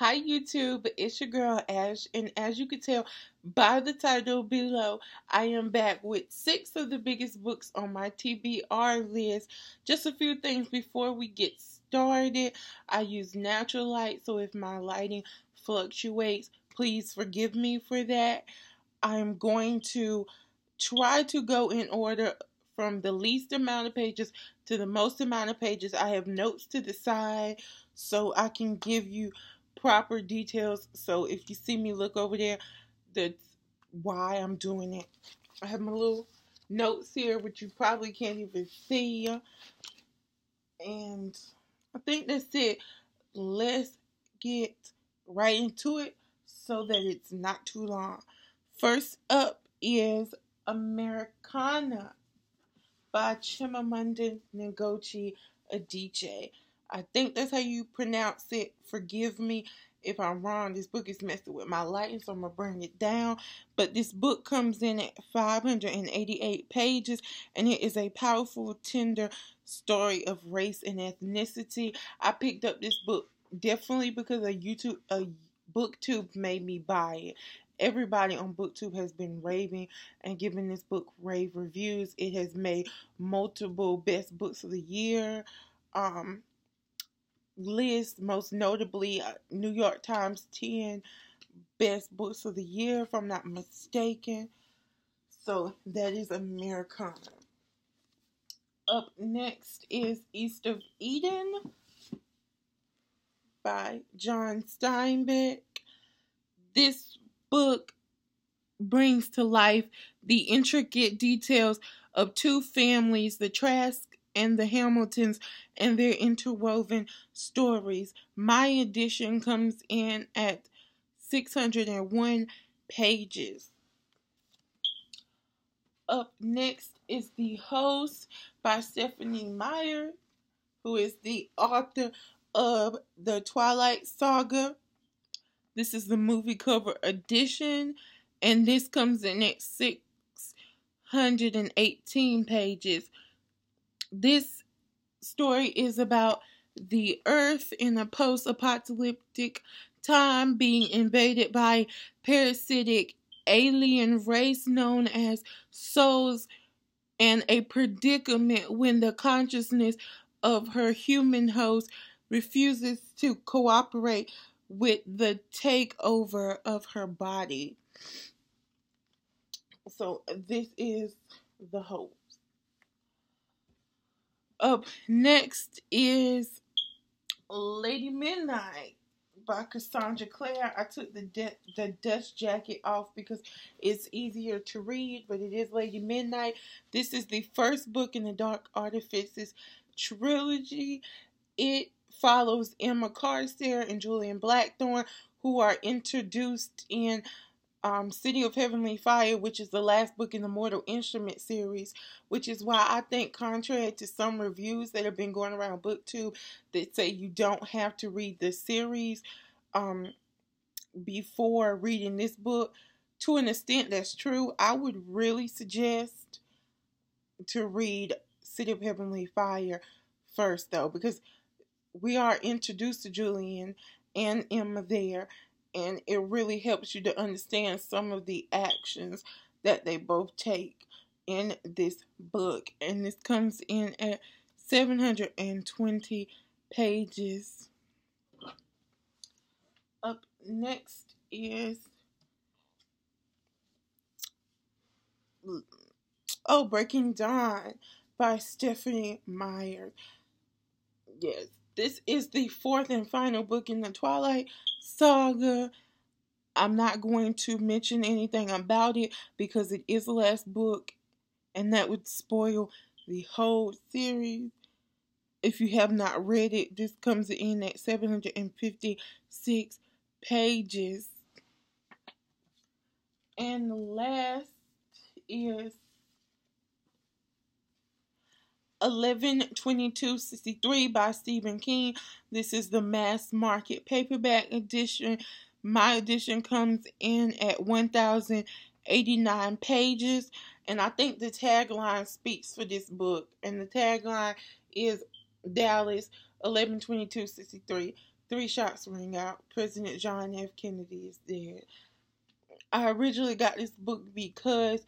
Hi YouTube, it's your girl Ash, and as you can tell by the title below, I am back with 6 of the biggest books on my TBR list. Just a few things before we get started. I use natural light, so if my lighting fluctuates, please forgive me for that. I'm going to try to go in order from the least amount of pages to the most amount of pages. I have notes to the side so I can give you proper details, so if you see me look over there, that's why I'm doing it. I have my little notes here, which you probably can't even see, and I think that's it. Let's get right into it so that it's not too long. First up is Americana by Chimamanda Ngozi Adichie. I think that's how you pronounce it. Forgive me if I'm wrong. This book is messing with my lighting, so I'm going to bring it down. But this book comes in at 588 pages, and it is a powerful, tender story of race and ethnicity. I picked up this book definitely because a BookTube made me buy it. Everybody on BookTube has been raving and giving this book rave reviews. It has made multiple best books of the year list, most notably New York Times 10 best books of the year, if I'm not mistaken. So that is Americana. Up next is East of Eden by John Steinbeck. This book brings to life the intricate details of two families, the Trask and the Hamiltons, and their interwoven stories. My edition comes in at 601 pages. Up next is The Host by Stephenie Meyer, who is the author of The Twilight Saga. This is the movie cover edition, and this comes in at 618 pages. This story is about the Earth in a post-apocalyptic time being invaded by parasitic alien race known as souls, and a predicament when the consciousness of her human host refuses to cooperate with the takeover of her body. So this is The Host. Up next is Lady Midnight by Cassandra Clare. I took the dust jacket off because it's easier to read, but it is Lady Midnight. This is the first book in the Dark Artifices trilogy. It follows Emma Carstairs and Julian Blackthorne, who are introduced in City of Heavenly Fire, which is the last book in the Mortal Instruments series, which is why I think, contrary to some reviews that have been going around BookTube that say you don't have to read the series before reading this book, to an extent that's true. I would really suggest to read City of Heavenly Fire first, though, because we are introduced to Julian and Emma there, and it really helps you to understand some of the actions that they both take in this book. And this comes in at 720 pages. Up next is Breaking Dawn by Stephenie Meyer. Yes. This is the fourth and final book in the Twilight Saga. I'm not going to mention anything about it because it is the last book, and that would spoil the whole series. If you have not read it, this comes in at 756 pages. And last is 11-22-63 by Stephen King. This is the mass market paperback edition. My edition comes in at 1,089 pages, and I think the tagline speaks for this book, and the tagline is Dallas 11-22-63. Three shots ring out. President John F. Kennedy is dead. I originally got this book because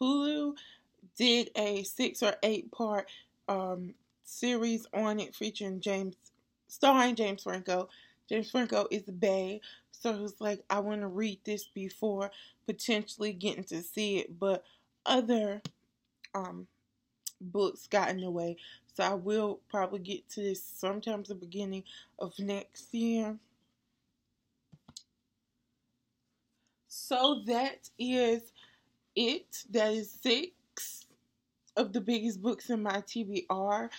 Hulu did a 6 or 8 part series on it featuring starring James Franco. James Franco is bae, so it was like, I want to read this before potentially getting to see it, but other books got in the way. So I will probably get to this sometime the beginning of next year. So that is it. That is 6 of the biggest books in my TBR.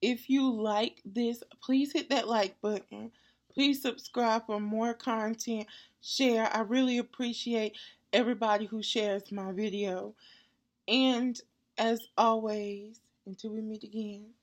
If you like this, please hit that like button. Please subscribe for more content. Share. I really appreciate everybody who shares my video. And as always, until we meet again.